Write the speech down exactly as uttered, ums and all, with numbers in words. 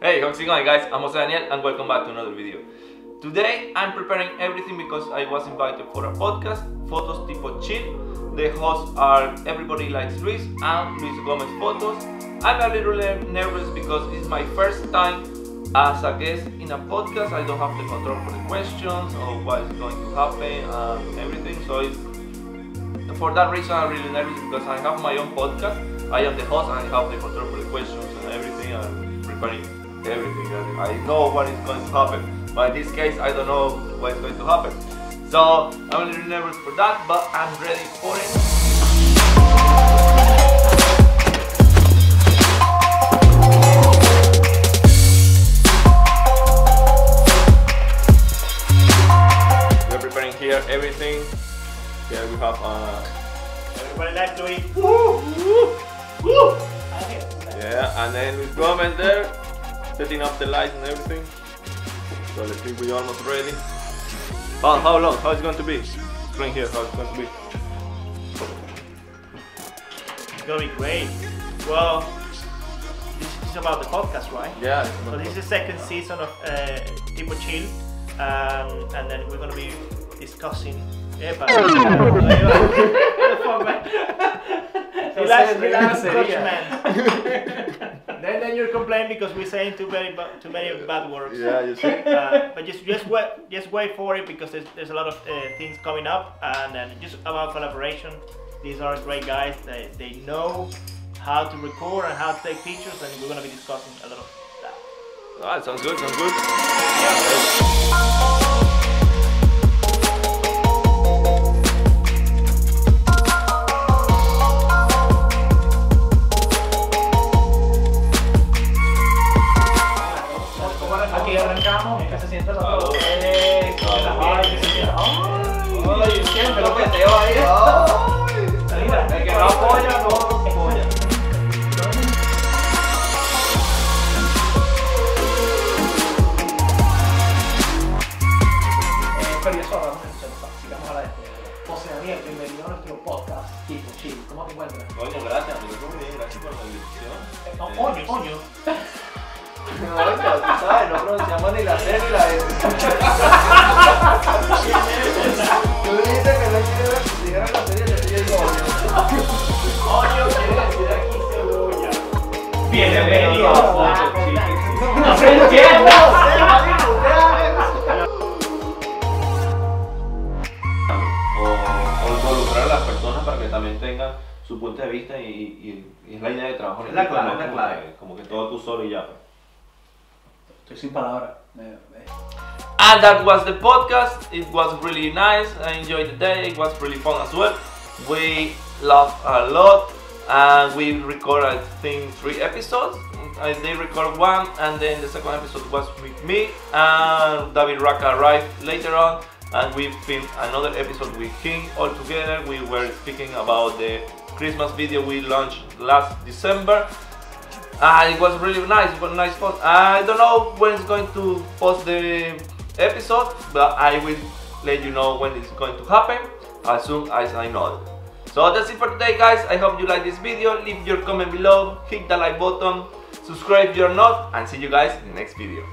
Hey, how's it going, guys? I'm Jose Daniel and welcome back to another video. Today I'm preparing everything because I was invited for a podcast, Photos Tipo Chill. The hosts are Everybody Likes Luis and Luis Gomez Photos. I'm a little nervous because it's my first time as a guest in a podcast. I don't have the control for the questions or what is going to happen and everything. So it's, for that reason I'm really nervous because I have my own podcast. I am the host and I have the control for the questions and everything. I'm preparing everything. I know what is going to happen, but in this case I don't know what is going to happen, so I'm a little nervous for that, but I'm ready for it. We're preparing here everything. Yeah, we have uh, Everybody Likes Luis. Woo! Woo! Woo! Yeah, and then Luis Gomez there, setting up the lights and everything. So let's see, we're almost ready. But how long? How it's going to be? Screen here, how it's going to be? It's going to be great. Well, this is about the podcast, right? Yeah. So this is the second season of uh, Tipo Chill. Um, and then we're going to be discussing Eva. Relax, relax, man. Then, then you're complaining because we're saying too many, too many bad words. Yeah, you see. Uh, but just, just wait, just wait for it because there's, there's a lot of uh, things coming up, and, and just about collaboration. These are great guys. They, they know how to record and how to take pictures, and we're gonna be discussing a lot of that. All right, sounds good. Sounds good. Yeah. Bienvenido a nuestro podcast Tipo Chill. ¿Cómo te encuentras? Coño, gracias, amigo. ¿Cómo bien? Gracias por la invitación. No, oño, oño. No, no, tú sabes, no pronunciamos ni la C ni la S. Tú dijiste que no quieres que dijeran la serie, yo te digo oño. Oño quiere decir aquí cebolla. Bienvenido a Tipo Chill. No se entiende. Tenga su punto de vista y, y, y es la idea de trabajo en el equipo, no es como que, como que todo tú solo y ya. Estoy sin palabras. And that was the podcast. It was really nice. I enjoyed the day. It was really fun as well. We laughed a lot and we recorded I think three episodes. I they record one and then the second episode was with me and David Raka arrived later on. And we filmed another episode with him all together. We were speaking about the Christmas video we launched last December. And it was really nice, it was a nice fun. I don't know when it's going to post the episode, but I will let you know when it's going to happen as soon as I know. So that's it for today, guys. I hope you like this video. Leave your comment below, hit the like button, subscribe if you're not, and see you guys in the next video.